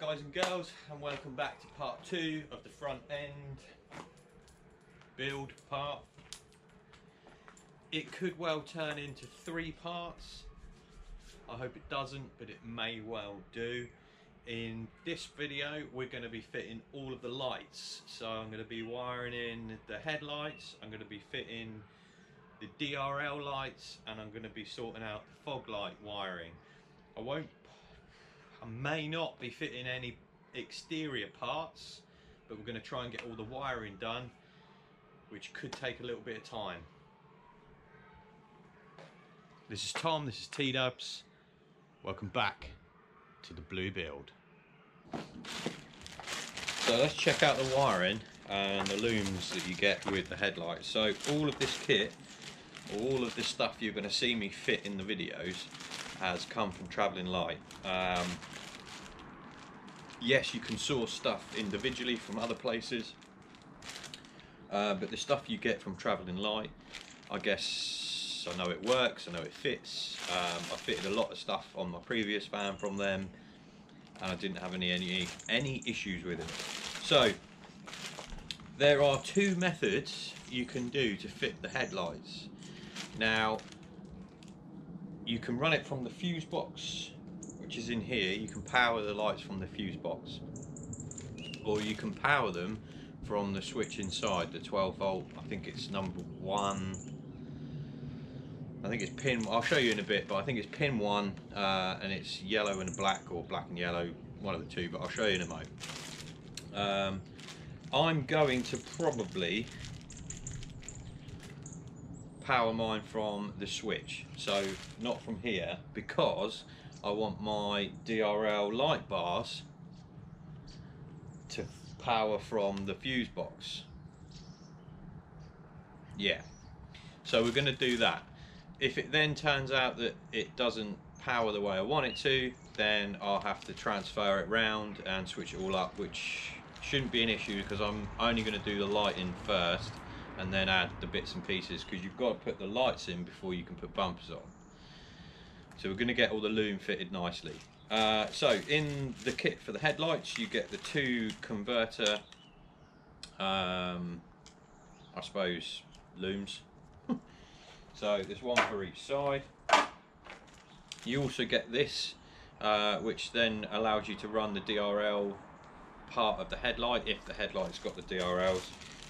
guys and girls, and welcome back to part two of the front end build part. It could well turn into three parts. I hope it doesn't, but it may well do. In this video we're going to be fitting all of the lights, so I'm going to be wiring in the headlights, I'm going to be fitting the DRL lights, and I'm going to be sorting out the fog light wiring. I may not be fitting any exterior parts, but we're going to try and get all the wiring done, which could take a little bit of time. This is Tom, this is T Dubz. Welcome back to the blue build. So let's check out the wiring and the looms that you get with the headlights. So all of this kit, all of this stuff you're going to see me fit in the videos, has come from Travellin-Lite. Yes, you can source stuff individually from other places, but the stuff you get from Travellin-Lite, I guess, I know it works, I know it fits. I fitted a lot of stuff on my previous van from them, and I didn't have any issues with it. So there are two methods you can do to fit the headlights. Now, you can run it from the fuse box, which is in here. You can power the lights from the fuse box, or you can power them from the switch inside, the 12 volt. I think it's number one, I think it's pin, I'll show you in a bit, but I think it's pin one, and it's yellow and black, or black and yellow, one of the two, but I'll show you in a moment. I'm going to probably power mine from the switch, so not from here, because I want my DRL light bars to power from the fuse box. Yeah, so we're going to do that. If it then turns out that it doesn't power the way I want it to, then I'll have to transfer it round and switch it all up, which shouldn't be an issue, because I'm only going to do the lighting first and then add the bits and pieces, because you've got to put the lights in before you can put bumpers on. So we're going to get all the loom fitted nicely. So in the kit for the headlights you get the two converter, I suppose, looms. So there's one for each side. You also get this, which then allows you to run the DRL part of the headlight if the headlight's got the DRLs.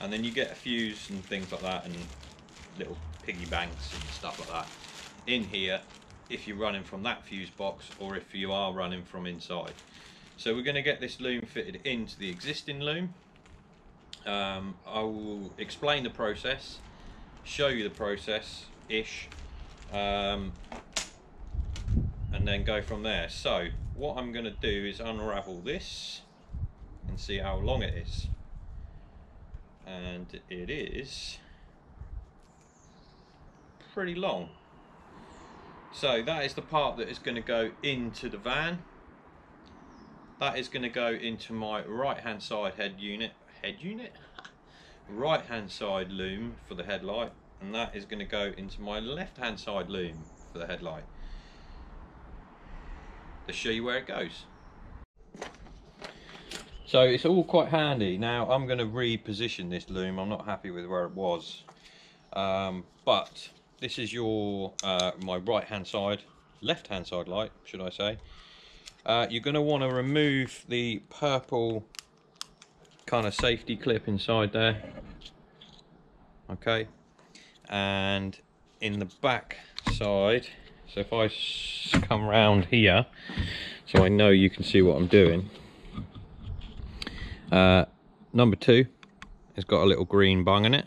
And then you get a fuse and things like that, and little piggy banks and stuff like that in here if you're running from that fuse box, or if you are running from inside. So we're going to get this loom fitted into the existing loom. I will explain the process, show you the process-ish, and then go from there. So what I'm going to do is unravel this and see how long it is. And it is pretty long. So that is the part that is going to go into the van. That is going to go into my right hand side right hand side loom for the headlight, and that is going to go into my left hand side loom for the headlight. Let's show you where it goes. So it's all quite handy. Now I'm going to reposition this loom. I'm not happy with where it was, but this is your my right hand side, left hand side light, should I say. You're going to want to remove the purple kind of safety clip inside there, okay? And in the back side, so if I come round here, so I know you can see what I'm doing. Number two has got a little green bung in it.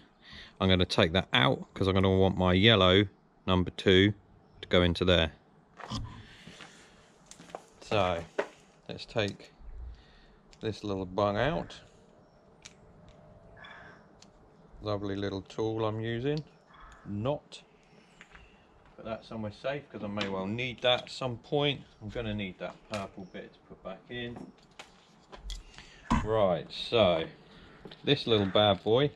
I'm going to take that out because I'm going to want my yellow number two to go into there. So let's take this little bung out. Lovely little tool I'm using. Not. Put that somewhere safe because I may well need that at some point. I'm going to need that purple bit to put back in. Right, so this little bad boy,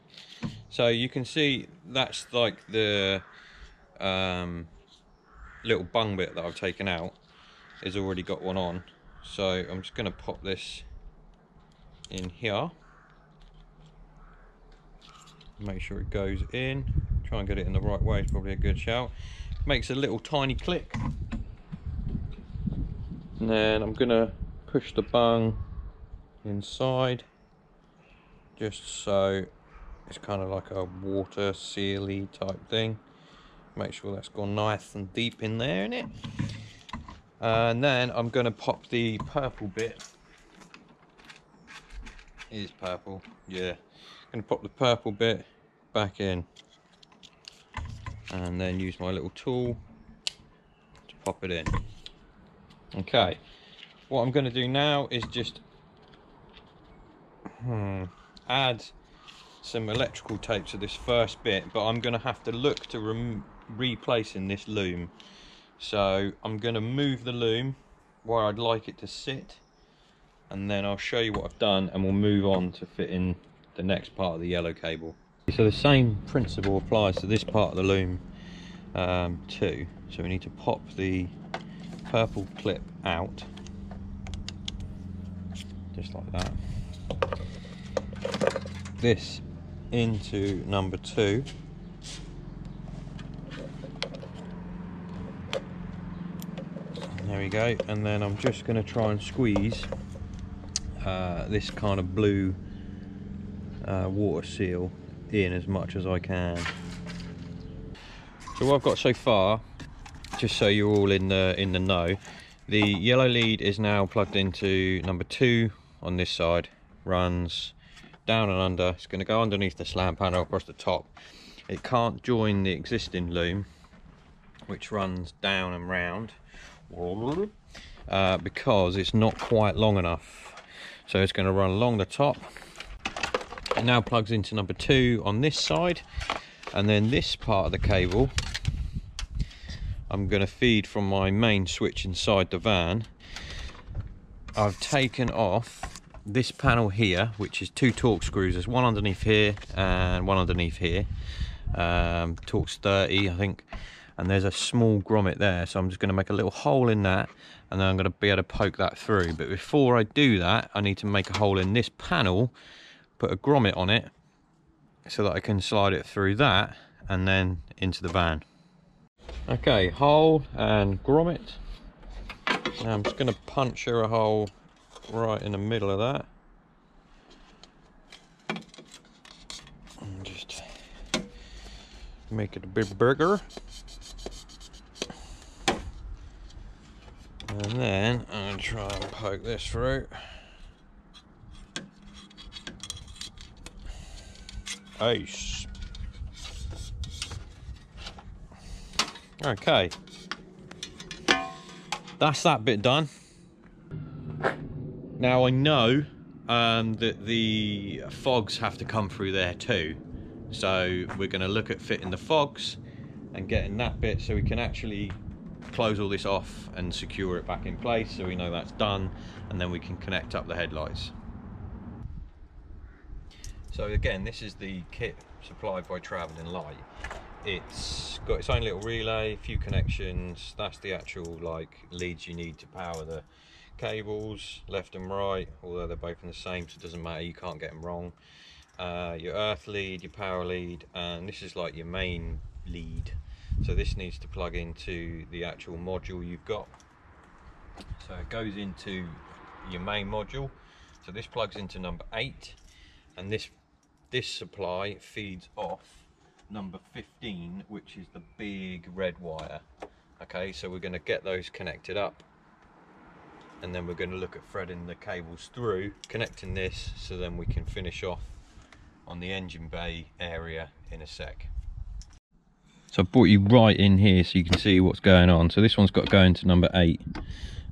so you can see that's like the little bung bit that I've taken out, is already got one on, So I'm just going to pop this in here, make sure it goes in, try and get it in the right way is probably a good shout. Makes a little tiny click, and then I'm going to push the bung inside just so it's kind of like a water sealy type thing. Make sure that's gone nice and deep in there, innit? And then I'm going to pop the purple bit. It is purple, yeah. I'm going to pop the purple bit back in, and then use my little tool to pop it in. Okay, what I'm going to do now is just add some electrical tape to this first bit, but I'm going to have to look to replacing this loom. So I'm going to move the loom where I'd like it to sit, and then I'll show you what I've done, and we'll move on to fit in the next part of the yellow cable. So the same principle applies to this part of the loom too. So we need to pop the purple clip out, just like that. This into number two, there we go. And then I'm just going to try and squeeze this kind of blue water seal in as much as I can. So what I've got so far, just so you're all in the know, the yellow lead is now plugged into number two on this side, runs down and under. It's going to go underneath the slam panel across the top. It can't join the existing loom, which runs down and round, because it's not quite long enough. So it's going to run along the top. It now plugs into number two on this side, and then this part of the cable I'm going to feed from my main switch inside the van. I've taken off this panel here, which is two Torx screws. There's one underneath here and one underneath here, Torx 30 I think, and there's a small grommet there, so I'm just going to make a little hole in that, and then I'm going to be able to poke that through. But before I do that, I need to make a hole in this panel, put a grommet on it so that I can slide it through that and then into the van. Okay, hole and grommet. Now I'm just going to puncture a hole right in the middle of that, and just make it a bit bigger, and then I'm going to try and poke this through. Ace. Okay, that's that bit done. Now I know that the fogs have to come through there too, so we're going to look at fitting the fogs and getting that bit so we can actually close all this off and secure it back in place, so we know that's done, and then we can connect up the headlights. So again, this is the kit supplied by Travellin-Lite. It's got its own little relay, a few connections. That's the actual like leads you need to power the cables, left and right, although they're both in the same, so it doesn't matter, you can't get them wrong. Your earth lead, your power lead, and this is like your main lead. So this needs to plug into the actual module you've got. So it goes into your main module. So this plugs into number 8, and this supply feeds off number 15, which is the big red wire. Okay, so we're going to get those connected up, and then we're going to look at threading the cables through, connecting this, so then we can finish off on the engine bay area in a sec. So I brought you right in here so you can see what's going on. So this one's got to go into number 8.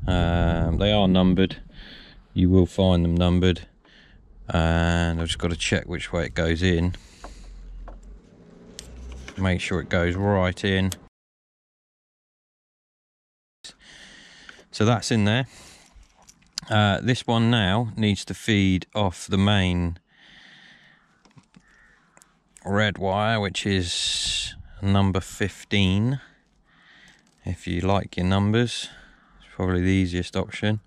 They are numbered, you will find them numbered, and I've just got to check which way it goes in. Make sure it goes right in. So that's in there. This one now needs to feed off the main red wire, which is number 15. If you like your numbers, it's probably the easiest option.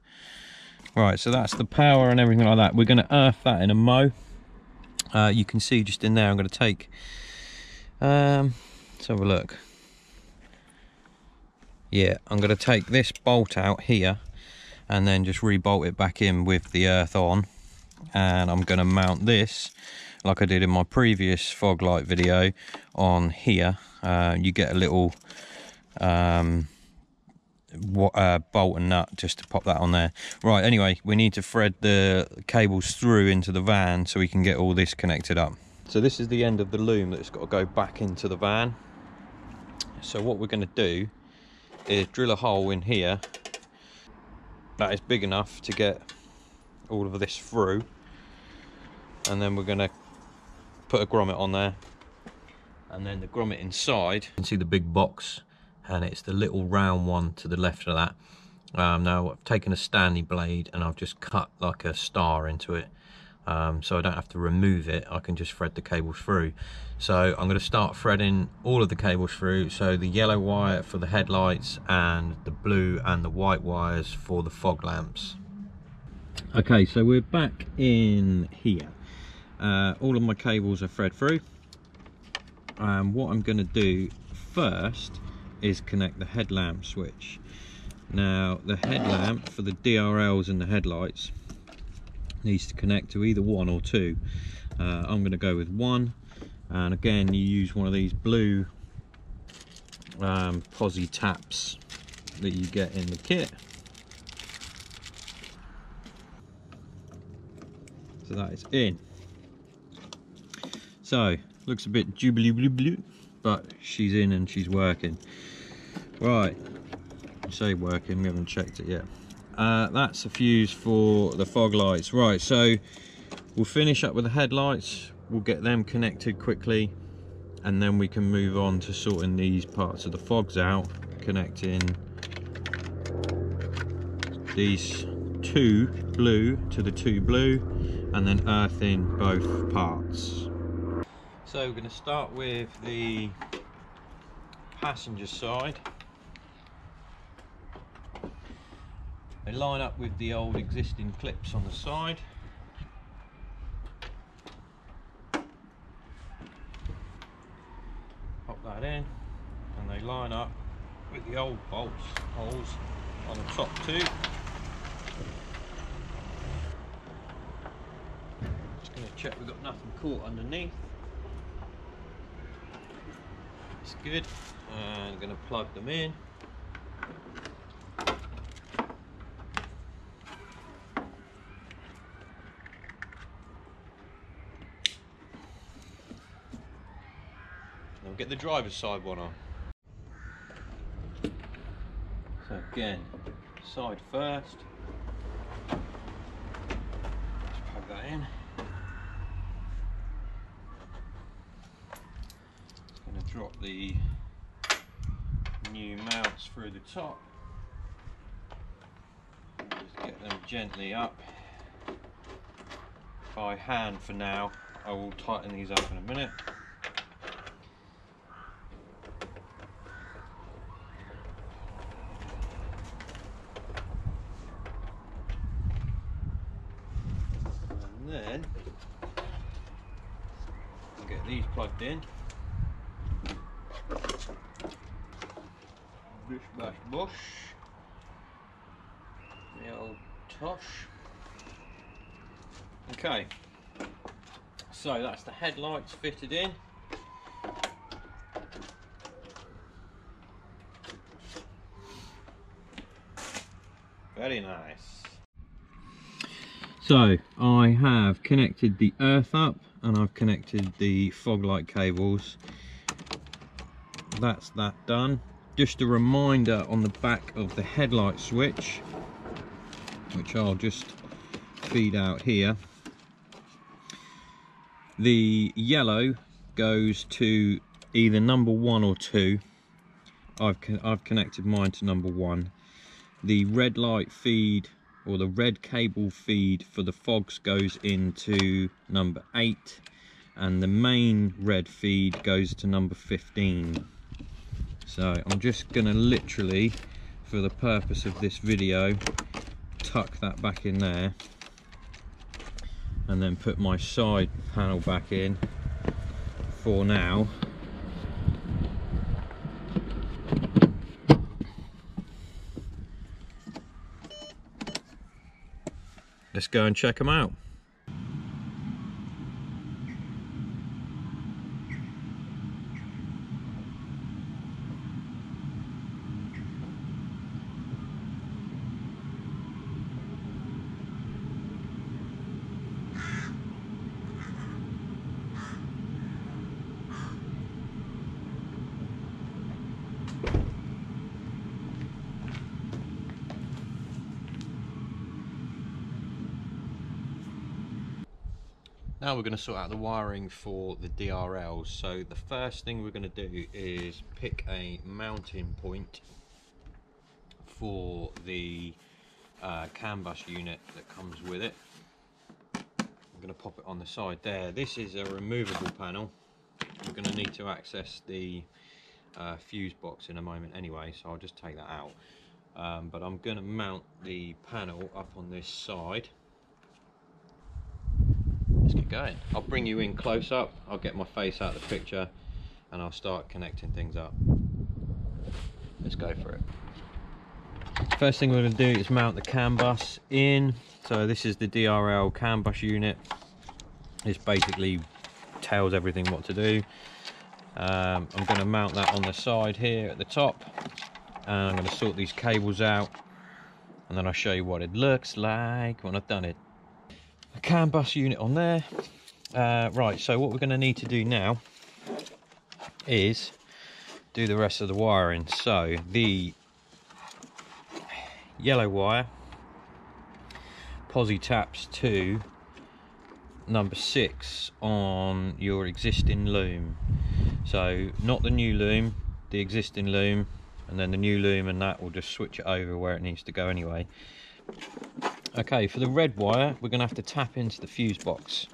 Right, so that's the power and everything like that. We're going to earth that in a mo. You can see just in there, I'm going to take, let's have a look. Yeah, I'm going to take this bolt out here and then just rebolt it back in with the earth on. And I'm going to mount this, like I did in my previous fog light video, on here. You get a little bolt and nut just to pop that on there. Right, anyway, we need to thread the cables through into the van so we can get all this connected up. So this is the end of the loom that's got to go back into the van. So what we're going to do is drill a hole in here that is big enough to get all of this through, and then we're going to put a grommet on there, and then the grommet inside, you can see the big box, and it's the little round one to the left of that. Now I've taken a Stanley blade and I've just cut like a star into it, so I don't have to remove it. I can just thread the cables through. So I'm going to start threading all of the cables through. So the yellow wire for the headlights, and the blue and the white wires for the fog lamps. Okay, so we're back in here. All of my cables are thread through. And what I'm going to do first is connect the headlamp switch. Now the headlamp for the DRLs and the headlights needs to connect to either one or two. I'm going to go with one, and again you use one of these blue posi taps that you get in the kit. So that is in. So looks a bit jubbly, but she's in and she's working. Right, I say working, we haven't checked it yet. That's the fuse for the fog lights. Right, so we'll finish up with the headlights, we'll get them connected quickly, and then we can move on to sorting these parts of the fogs out, connecting these two blue to the two blue, and then earthing both parts. So we're going to start with the passenger side. They line up with the old existing clips on the side. Pop that in, and they line up with the old bolts holes on the top two. Check we've got nothing caught underneath. It's good. And I'm going to plug them in. I'll get the driver's side one on. So again, side first. Just plug that in. Drop the new mounts through the top. Just get them gently up by hand for now. I will tighten these up in a minute. And then I'll get these plugged in. Bish bash bosh, the old tosh. Okay, so that's the headlights fitted in. Very nice. So I have connected the earth up, and I've connected the fog light cables. That's that done. Just a reminder on the back of the headlight switch, which I'll just feed out here, the yellow goes to either number one or two. I've connected mine to number one. The red light feed, or the red cable feed for the fogs, goes into number 8, and the main red feed goes to number 15. So I'm just going to literally, for the purpose of this video, tuck that back in there and then put my side panel back in for now. Let's go and check them out. Now we're going to sort out the wiring for the DRLs. So the first thing we're going to do is pick a mounting point for the CAN bus unit that comes with it. I'm going to pop it on the side there. This is a removable panel. We're going to need to access the fuse box in a moment anyway, so I'll just take that out. But I'm going to mount the panel up on this side. Let's get going. I'll bring you in close up, I'll get my face out of the picture and I'll start connecting things up. Let's go for it. First thing we're going to do is mount the CAN bus in. So this is the DRL CAN bus unit. This basically tells everything what to do. I'm going to mount that on the side here at the top and I'm going to sort these cables out and then I'll show you what it looks like when I've done it. A CAN bus unit on there. Right, so what we're going to need to do now is do the rest of the wiring. So the yellow wire, posi taps to number 6 on your existing loom. So not the new loom, the existing loom, and then the new loom, and that will just switch it over where it needs to go anyway. Okay, for the red wire, we're going to have to tap into the fuse box.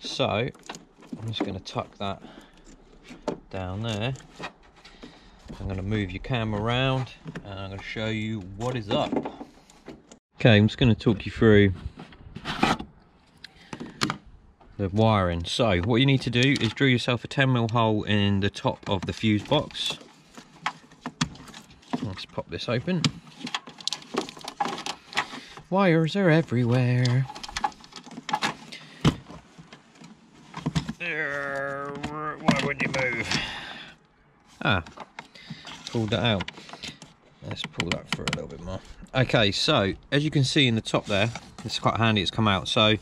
So, I'm just going to tuck that down there. I'm going to move your camera around and I'm going to show you what is up. Okay, I'm just going to talk you through the wiring. So, what you need to do is drill yourself a 10mm hole in the top of the fuse box. Let's pop this open. Wires are everywhere. Why wouldn't you move? Ah, pulled that out. Let's pull that through a little bit more. Okay, so as you can see in the top there, it's quite handy it's come out. So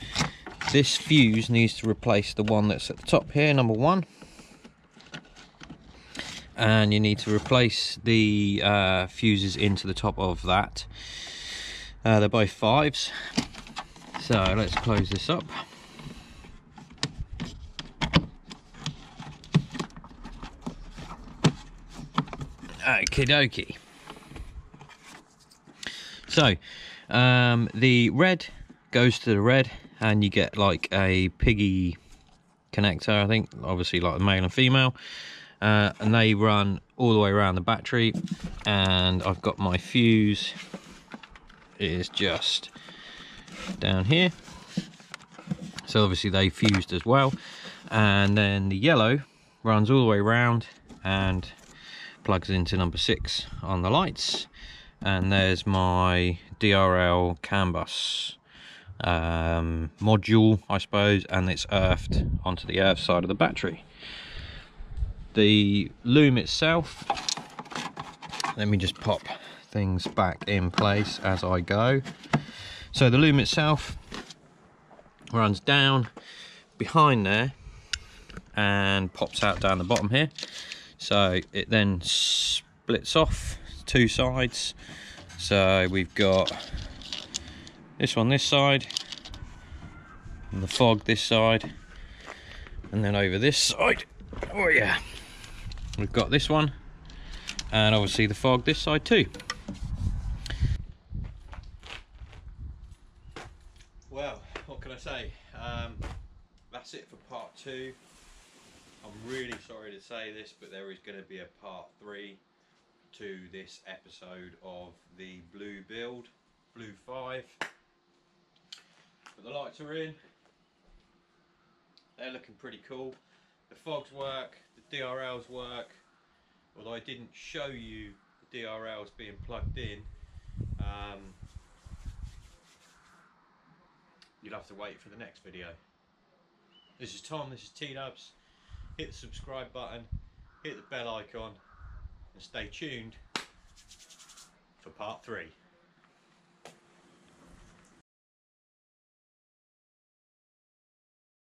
this fuse needs to replace the one that's at the top here, number 1. And you need to replace the fuses into the top of that. They're both 5s, so let's close this up. Okie dokie. So, the red goes to the red, and you get like a piggy connector, I think, obviously like the male and female, and they run all the way around the battery, and I've got my fuse. Is just down here, so obviously they fused as well, and then the yellow runs all the way around and plugs into number 6 on the lights, and there's my DRL CAN bus module, I suppose, and it's earthed onto the earth side of the battery. The loom itself, let me just pop things back in place as I go. So the loom itself runs down behind there and pops out down the bottom here. So it then splits off 2 sides. So we've got this one this side, and the fog this side, and then over this side. Oh yeah, we've got this one, and obviously the fog this side too. That's it for part 2. I'm really sorry to say this, but there is going to be a part 3 to this episode of the blue build. blue 5. But the lights are in, they're looking pretty cool. The fogs work, the DRLs work, although I didn't show you the DRLs being plugged in. You'll have to wait for the next video. This is Tom, this is T Dubz. Hit the subscribe button, hit the bell icon, and stay tuned for part 3.